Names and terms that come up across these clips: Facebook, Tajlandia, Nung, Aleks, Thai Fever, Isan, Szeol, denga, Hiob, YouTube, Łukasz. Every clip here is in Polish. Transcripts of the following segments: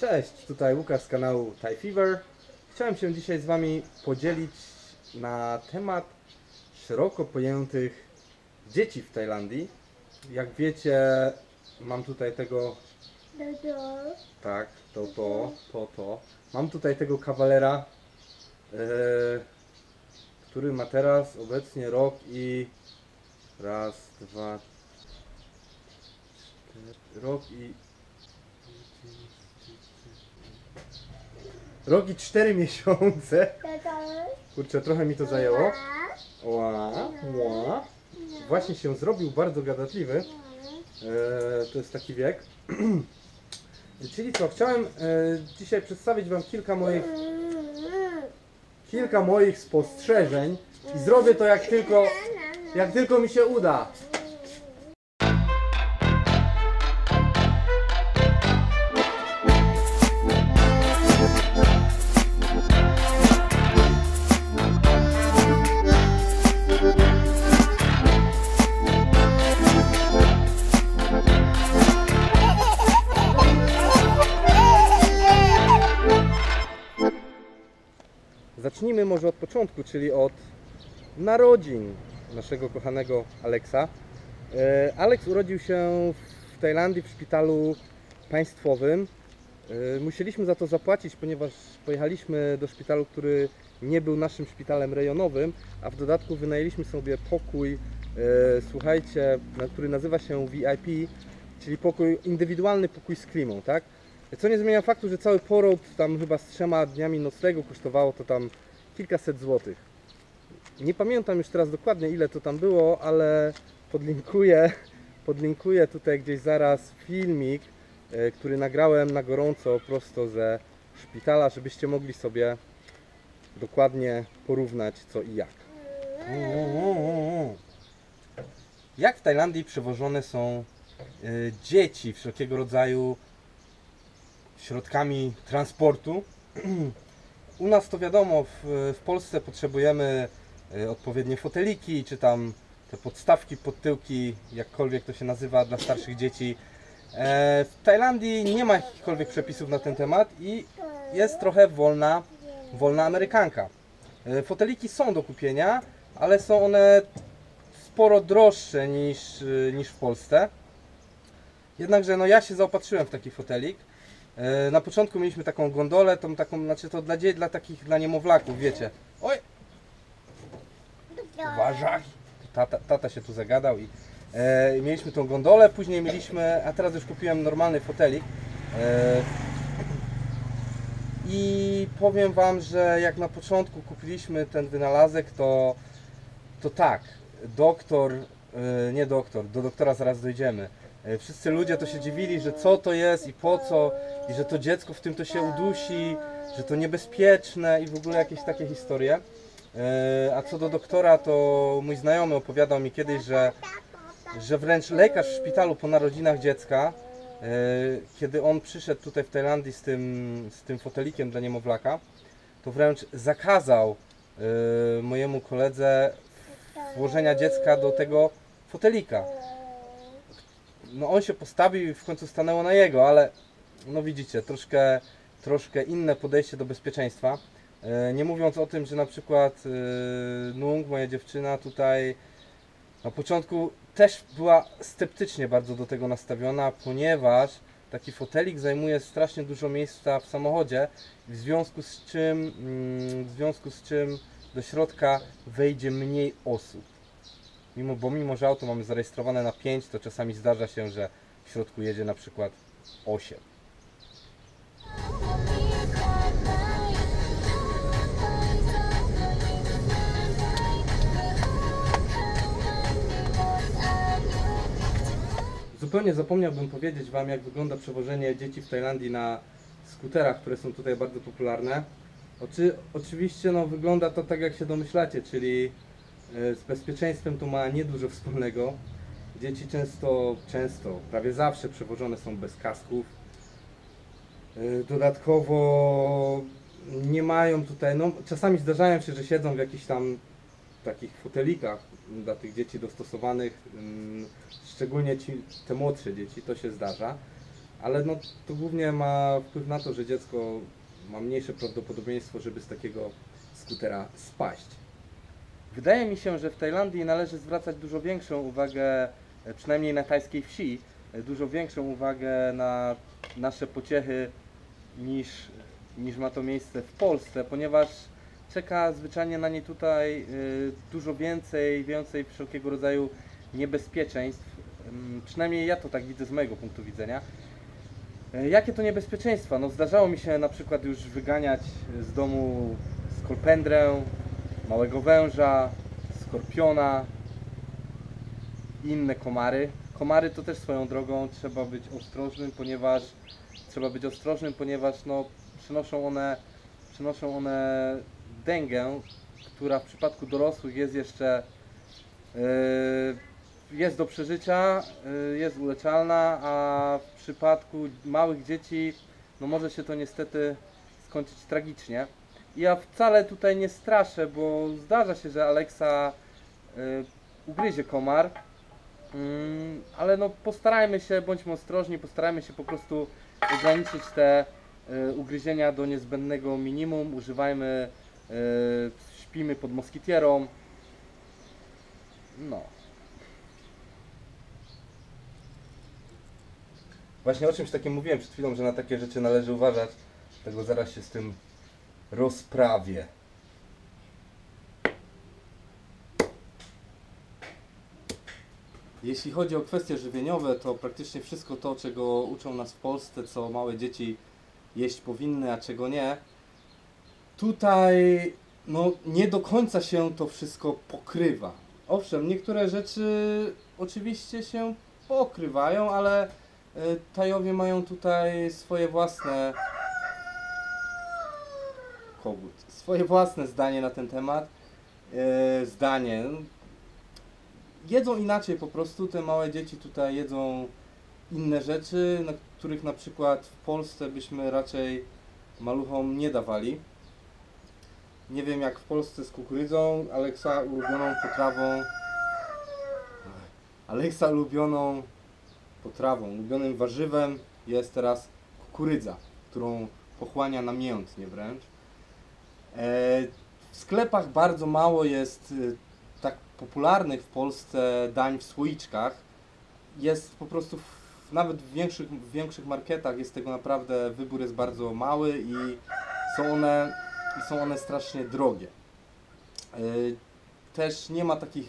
Cześć, tutaj Łukasz z kanału Thai Fever. Chciałem się dzisiaj z Wami podzielić na temat szeroko pojętych dzieci w Tajlandii. Jak wiecie, mam tutaj tego... Tak, to. Mam tutaj tego kawalera, który ma teraz obecnie rok i... Raz, dwa... Rok i 4 miesiące. Kurczę, trochę mi to zajęło. Właśnie się zrobił bardzo gadatliwy. To jest taki wiek. Czyli co, chciałem dzisiaj przedstawić Wam kilka moich spostrzeżeń i zrobię to jak tylko mi się uda. Zacznijmy może od początku, czyli od narodzin naszego kochanego Aleksa. Aleks urodził się w Tajlandii w szpitalu państwowym. Musieliśmy za to zapłacić, ponieważ pojechaliśmy do szpitalu, który nie był naszym szpitalem rejonowym, a w dodatku wynajęliśmy sobie pokój, słuchajcie, który nazywa się VIP, czyli pokój indywidualny, pokój z klimą, tak? Co nie zmienia faktu, że cały poród tam chyba z 3 dniami nocnego kosztowało to tam kilkaset złotych. Nie pamiętam już teraz dokładnie, ile to tam było, ale podlinkuję tutaj gdzieś zaraz filmik, który nagrałem na gorąco prosto ze szpitala, żebyście mogli sobie dokładnie porównać co i jak. Jak w Tajlandii przewożone są dzieci wszelkiego rodzaju środkami transportu. U nas to wiadomo, w Polsce potrzebujemy odpowiednie foteliki, czy tam te podstawki, podtyłki, jakkolwiek to się nazywa dla starszych dzieci. W Tajlandii nie ma jakichkolwiek przepisów na ten temat i jest trochę wolna amerykanka. Foteliki są do kupienia, ale są one sporo droższe niż w Polsce. Jednakże no, ja się zaopatrzyłem w taki fotelik. Na początku mieliśmy taką gondolę, tą taką, znaczy to dla niemowlaków, wiecie. Oj! Uważaj! Tata się tu zagadał i mieliśmy tą gondolę, później mieliśmy, a teraz już kupiłem normalny fotelik. I powiem Wam, że jak na początku kupiliśmy ten wynalazek, to tak, do doktora zaraz dojdziemy. Wszyscy ludzie to się dziwili, że co to jest i po co, i że to dziecko w tym to się udusi, że to niebezpieczne i w ogóle jakieś takie historie. A co do doktora, to mój znajomy opowiadał mi kiedyś, że wręcz lekarz w szpitalu po narodzinach dziecka, kiedy on przyszedł tutaj w Tajlandii z tym fotelikiem dla niemowlaka, to wręcz zakazał mojemu koledze włożenia dziecka do tego fotelika. No on się postawił i w końcu stanęło na jego, ale no widzicie, troszkę inne podejście do bezpieczeństwa. Nie mówiąc o tym, że na przykład Nung, moja dziewczyna tutaj na początku też była sceptycznie bardzo do tego nastawiona, ponieważ taki fotelik zajmuje strasznie dużo miejsca w samochodzie, w związku z czym do środka wejdzie mniej osób. Mimo że auto mamy zarejestrowane na 5, to czasami zdarza się, że w środku jedzie na przykład 8. Zupełnie zapomniałbym powiedzieć Wam, jak wygląda przewożenie dzieci w Tajlandii na skuterach, które są tutaj bardzo popularne. Oczywiście no, wygląda to tak, jak się domyślacie, czyli z bezpieczeństwem to ma niedużo wspólnego. Dzieci często, prawie zawsze przewożone są bez kasków. Dodatkowo nie mają tutaj, no czasami zdarzają się, że siedzą w jakichś tam takich fotelikach dla tych dzieci dostosowanych, szczególnie te młodsze dzieci, to się zdarza. ale no, to głównie ma wpływ na to, że dziecko ma mniejsze prawdopodobieństwo, żeby z takiego skutera spaść. Wydaje mi się, że w Tajlandii należy zwracać dużo większą uwagę, przynajmniej na tajskiej wsi, dużo większą uwagę na nasze pociechy niż ma to miejsce w Polsce, ponieważ czeka zwyczajnie na nie tutaj dużo więcej wszelkiego rodzaju niebezpieczeństw. Przynajmniej ja to tak widzę z mojego punktu widzenia. Jakie to niebezpieczeństwa? No, zdarzało mi się na przykład już wyganiać z domu skorpendrę, małego węża, skorpiona i inne komary. Komary to też swoją drogą trzeba być ostrożnym, ponieważ no, przynoszą one dengę, która w przypadku dorosłych jest jeszcze jest do przeżycia, jest uleczalna, a w przypadku małych dzieci no może się to niestety skończyć tragicznie. Ja wcale tutaj nie straszę, bo zdarza się, że Aleksa ugryzie komar, ale no postarajmy się, bądźmy ostrożni, postarajmy się po prostu ograniczyć te ugryzienia do niezbędnego minimum, używajmy, śpimy pod moskitierą. No. Właśnie o czymś takim mówiłem przed chwilą, że na takie rzeczy należy uważać, dlatego zaraz się z tym rozprawię. Jeśli chodzi o kwestie żywieniowe, to praktycznie wszystko to, czego uczą nas w Polsce, co małe dzieci jeść powinny, a czego nie, tutaj no, nie do końca się to wszystko pokrywa. Owszem, niektóre rzeczy oczywiście się pokrywają, ale Tajowie mają tutaj swoje własne kogut, swoje własne zdanie na ten temat. Zdanie. Jedzą inaczej po prostu, te małe dzieci tutaj jedzą inne rzeczy, na których na przykład w Polsce byśmy raczej maluchom nie dawali. Nie wiem jak w Polsce z kukurydzą, Aleksa ulubioną potrawą. Ulubionym warzywem jest teraz kukurydza, którą pochłania namiętnie wręcz. W sklepach bardzo mało jest tak popularnych w Polsce dań w słoiczkach. Jest po prostu, nawet w większych marketach jest tego naprawdę, wybór jest bardzo mały i są one strasznie drogie. Też nie ma takich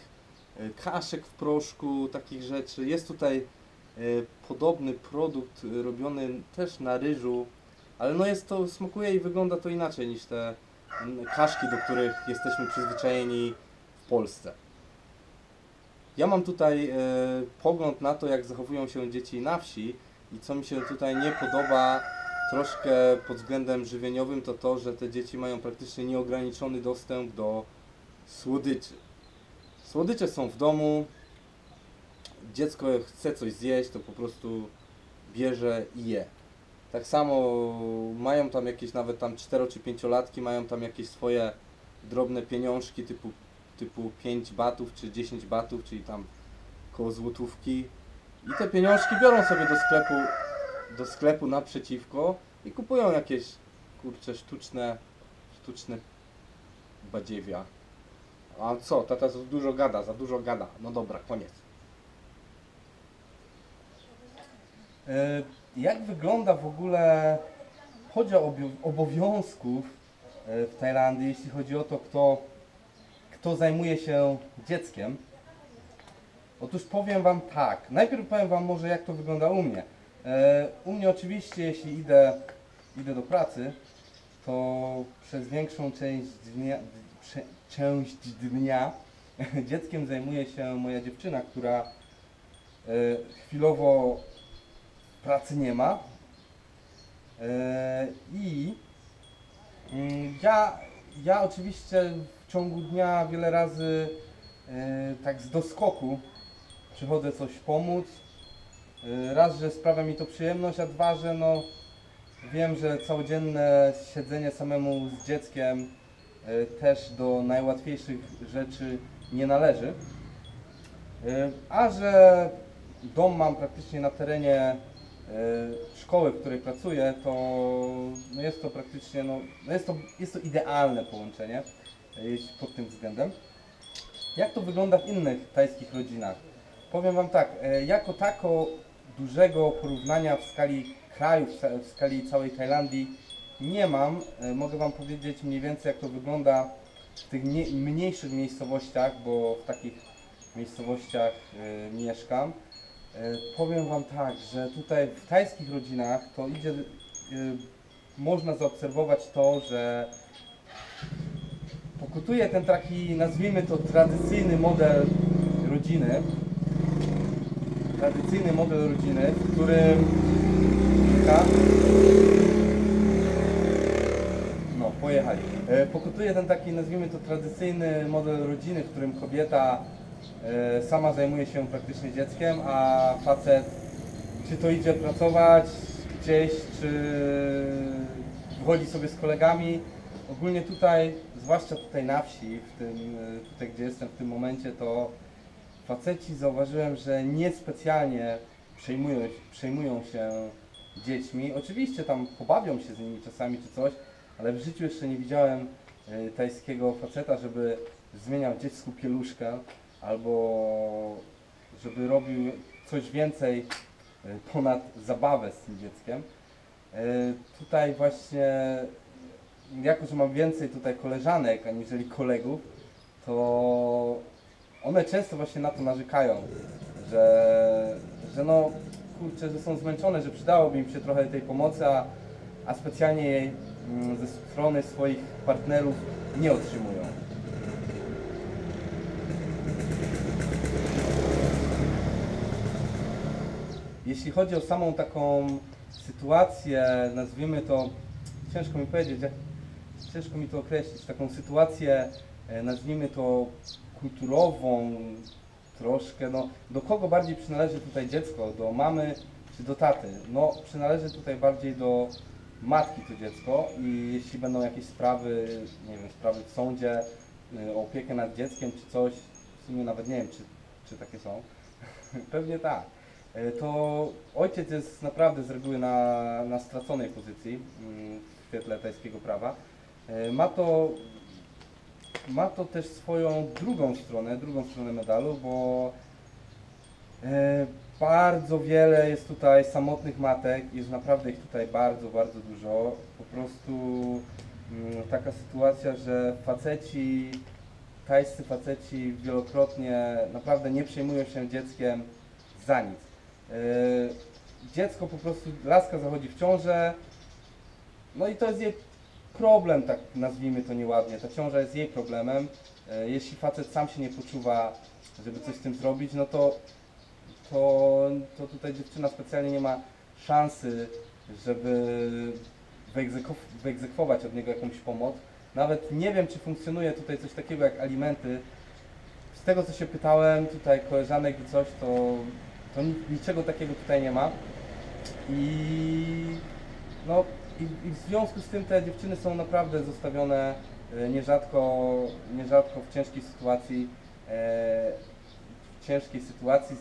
kaszek w proszku, takich rzeczy. Jest tutaj podobny produkt robiony też na ryżu, ale no jest to, smakuje i wygląda to inaczej niż te kaszki, do których jesteśmy przyzwyczajeni w Polsce. Ja mam tutaj pogląd na to, jak zachowują się dzieci na wsi i co mi się tutaj nie podoba troszkę pod względem żywieniowym, to to, że te dzieci mają praktycznie nieograniczony dostęp do słodyczy. Słodycze są w domu, dziecko chce coś zjeść, to po prostu bierze i je. Tak samo mają tam jakieś, nawet tam 4 czy 5-latki mają tam jakieś swoje drobne pieniążki typu 5 batów czy 10 batów, czyli tam koło złotówki. I te pieniążki biorą sobie do sklepu naprzeciwko i kupują jakieś, kurczę, sztuczne badziewia. A co, tata za dużo gada. No dobra, koniec. Jak wygląda w ogóle podział obowiązków w Tajlandii, jeśli chodzi o to, kto zajmuje się dzieckiem? Otóż powiem Wam tak. Najpierw powiem Wam może, jak to wygląda u mnie. U mnie oczywiście, jeśli idę do pracy, to przez większą część dnia dzieckiem zajmuje się moja dziewczyna, która chwilowo pracy nie ma i ja oczywiście w ciągu dnia wiele razy tak z doskoku przychodzę coś pomóc. Raz, że sprawia mi to przyjemność, a dwa, że no wiem, że całodzienne siedzenie samemu z dzieckiem też do najłatwiejszych rzeczy nie należy. A że dom mam praktycznie na terenie szkoły, w której pracuję, to no jest to praktycznie, no jest to idealne połączenie pod tym względem. Jak to wygląda w innych tajskich rodzinach? Powiem Wam tak, jako tako dużego porównania w skali kraju, w skali całej Tajlandii nie mam. Mogę Wam powiedzieć mniej więcej, jak to wygląda w tych mniejszych miejscowościach, bo w takich miejscowościach mieszkam. Powiem Wam tak, że tutaj w tajskich rodzinach to idzie, można zaobserwować to, że pokutuje ten taki, nazwijmy to, tradycyjny model rodziny. Tradycyjny model rodziny, w którym pokutuje ten taki, nazwijmy to, tradycyjny model rodziny, w którym kobieta sama zajmuje się praktycznie dzieckiem, a facet czy to idzie pracować gdzieś, czy wychodzi sobie z kolegami. Ogólnie tutaj, zwłaszcza tutaj na wsi, tutaj gdzie jestem w tym momencie, to faceci zauważyłem, że niespecjalnie przejmują się dziećmi. Oczywiście tam pobawią się z nimi czasami czy coś, ale w życiu jeszcze nie widziałem tajskiego faceta, żeby zmieniał dziecku pieluszkę albo żeby robił coś więcej ponad zabawę z tym dzieckiem. Tutaj właśnie, jako że mam więcej tutaj koleżanek aniżeli kolegów, to one często właśnie na to narzekają, że no kurczę, że są zmęczone, że przydałoby im się trochę tej pomocy, a specjalnie jej ze strony swoich partnerów nie otrzymują. Jeśli chodzi o samą taką sytuację, nazwijmy to, ciężko mi powiedzieć, ciężko mi to określić, taką sytuację, nazwijmy to, kulturową troszkę, no do kogo bardziej przynależy tutaj dziecko, do mamy czy do taty? No przynależy tutaj bardziej do matki to dziecko i jeśli będą jakieś sprawy, nie wiem, sprawy w sądzie, o opiekę nad dzieckiem czy coś, w sumie nawet nie wiem, czy takie są, pewnie tak, to ojciec jest naprawdę z reguły na straconej pozycji w świetle tajskiego prawa. Ma to też swoją drugą stronę medalu, bo bardzo wiele jest tutaj samotnych matek, jest naprawdę ich tutaj bardzo, bardzo dużo. Po prostu taka sytuacja, że faceci, tajscy faceci wielokrotnie naprawdę nie przejmują się dzieckiem za nic. Dziecko po prostu, laska zachodzi w ciążę, no i to jest jej problem, tak nazwijmy to nieładnie. Ta ciąża jest jej problemem. Jeśli facet sam się nie poczuwa, żeby coś z tym zrobić, no to tutaj dziewczyna specjalnie nie ma szansy, żeby wyegzekwować od niego jakąś pomoc. Nawet nie wiem, czy funkcjonuje tutaj coś takiego jak alimenty. Z tego, co się pytałem tutaj koleżanek i coś, to niczego takiego tutaj nie ma. I w związku z tym te dziewczyny są naprawdę zostawione nierzadko w ciężkiej sytuacji,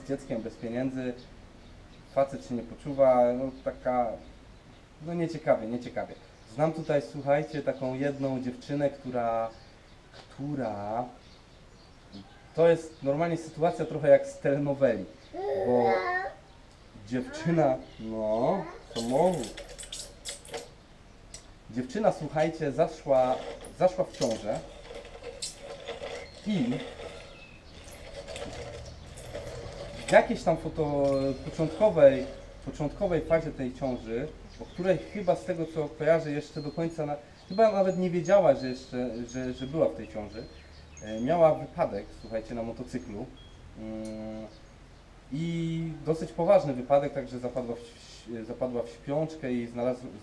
z dzieckiem bez pieniędzy. Facet się nie poczuwa, no taka, no nieciekawie. Znam tutaj, słuchajcie, taką jedną dziewczynę, która to jest normalnie sytuacja trochę jak z telenoweli, bo dziewczyna, no, to mówi. Dziewczyna, słuchajcie, zaszła w ciążę i w jakiejś tam początkowej fazie tej ciąży, o której chyba z tego, co kojarzę, jeszcze do końca, chyba nawet nie wiedziała, że była w tej ciąży, miała wypadek, słuchajcie, na motocyklu i dosyć poważny wypadek, także zapadła w śpiączkę i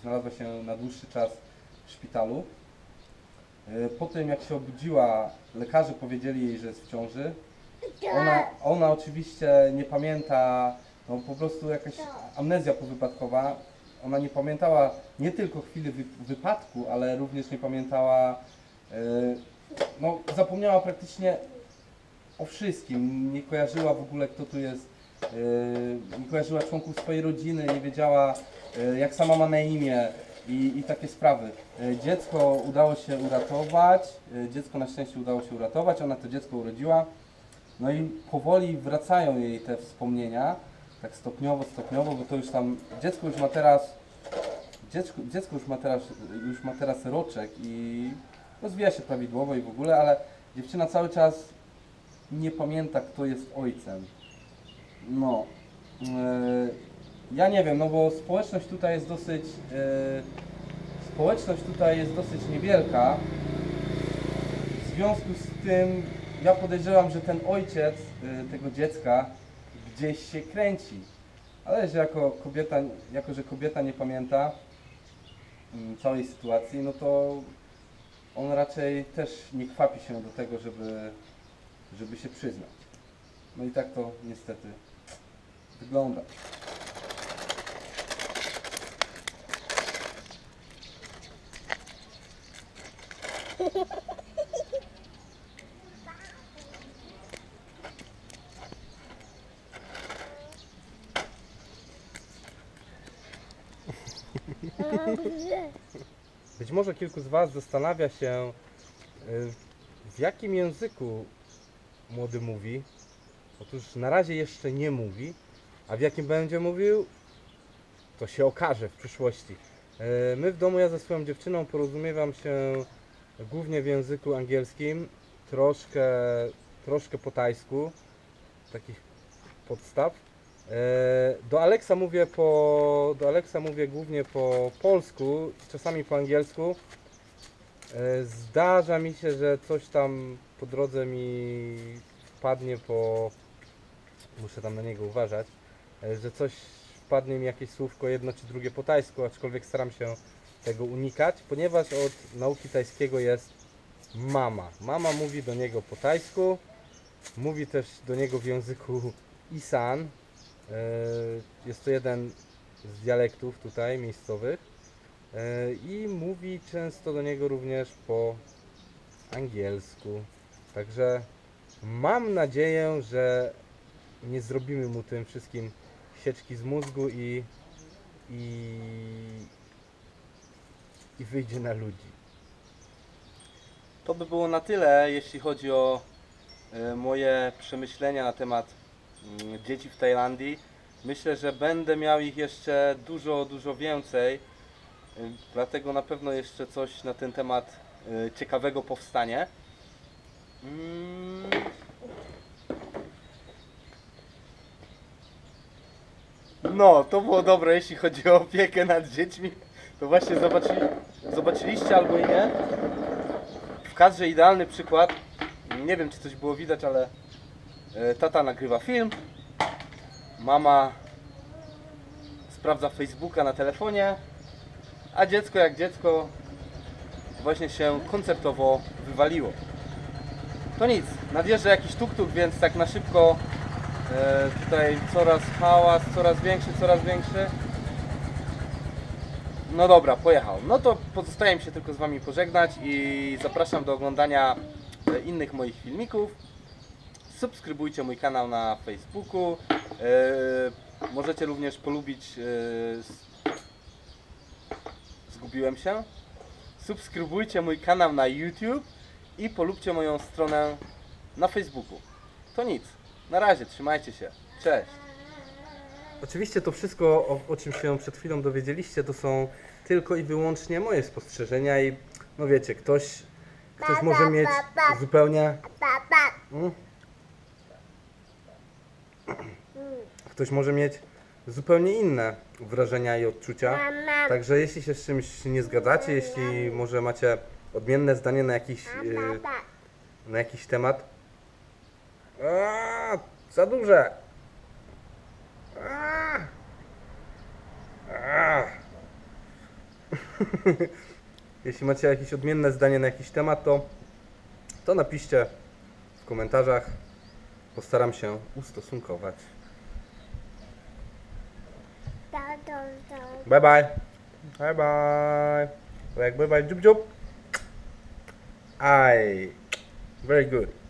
znalazła się na dłuższy czas w szpitalu. Po tym, jak się obudziła, lekarze powiedzieli jej, że jest w ciąży. Ona oczywiście nie pamięta, no po prostu jakaś amnezja powypadkowa. Ona nie pamiętała nie tylko chwili wypadku, ale również nie pamiętała, zapomniała praktycznie o wszystkim. Nie kojarzyła w ogóle, kto tu jest nie kojarzyła członków swojej rodziny, nie wiedziała jak sama ma na imię i takie sprawy. Dziecko udało się uratować, dziecko na szczęście udało się uratować, ona to dziecko urodziła. No i powoli wracają jej te wspomnienia, tak stopniowo, stopniowo, bo to już tam, dziecko już ma teraz roczek i rozwija się prawidłowo i w ogóle, ale dziewczyna cały czas nie pamięta, kto jest ojcem. No, ja nie wiem, no bo społeczność tutaj jest dosyć niewielka. W związku z tym ja podejrzewam, że ten ojciec tego dziecka gdzieś się kręci. Ale że jako że kobieta nie pamięta całej sytuacji, no to on raczej też nie kwapi się do tego, żeby się przyznać. No i tak to niestety wygląda. Być może kilku z Was zastanawia się, w jakim języku młody mówi. Otóż na razie jeszcze nie mówi, a w jakim będzie mówił, to się okaże w przyszłości. My w domu, ja ze swoją dziewczyną porozumiewam się głównie w języku angielskim, troszkę po tajsku, takich podstaw. Do Aleksa mówię głównie po polsku, czasami po angielsku. Zdarza mi się, że coś tam po drodze mi wpadnie po... Muszę tam na niego uważać, że coś wpadnie mi jakieś słówko jedno czy drugie po tajsku, aczkolwiek staram się tego unikać, ponieważ od nauki tajskiego jest mama. Mama mówi do niego po tajsku, mówi też do niego w języku Isan. Jest to jeden z dialektów tutaj miejscowych i mówi często do niego również po angielsku. Także mam nadzieję, że nie zrobimy mu tym wszystkim sieczki z mózgu i wyjdzie na ludzi. To by było na tyle, jeśli chodzi o moje przemyślenia na temat dzieci w Tajlandii. Myślę, że będę miał ich jeszcze dużo więcej, dlatego na pewno jeszcze coś na ten temat ciekawego powstanie. No, to było dobre, jeśli chodzi o opiekę nad dziećmi. To właśnie zobaczyliście albo i nie. W kadrze idealny przykład. Nie wiem, czy coś było widać, ale tata nagrywa film, mama sprawdza Facebooka na telefonie, a dziecko jak dziecko właśnie się koncertowo wywaliło. To nic, nadjeżdża jakiś tuk-tuk, więc tak na szybko tutaj coraz hałas, coraz większy. No dobra, pojechał. No to pozostaje mi się tylko z Wami pożegnać i zapraszam do oglądania innych moich filmików. Subskrybujcie mój kanał na Facebooku, możecie również polubić, zgubiłem się, subskrybujcie mój kanał na YouTube i polubcie moją stronę na Facebooku. To nic, na razie, trzymajcie się, cześć! Oczywiście to wszystko, o czym się przed chwilą dowiedzieliście, to są tylko i wyłącznie moje spostrzeżenia i no wiecie, ktoś może mieć zupełnie... Ktoś może mieć zupełnie inne wrażenia i odczucia, także jeśli się z czymś nie zgadzacie, jeśli może macie odmienne zdanie na jakiś temat... Za duże! Jeśli macie jakieś odmienne zdanie na jakiś temat, to napiszcie w komentarzach. Postaram się ustosunkować. Bye bye. Bye bye. Like bye bye. Jub jub. Aye. Very good.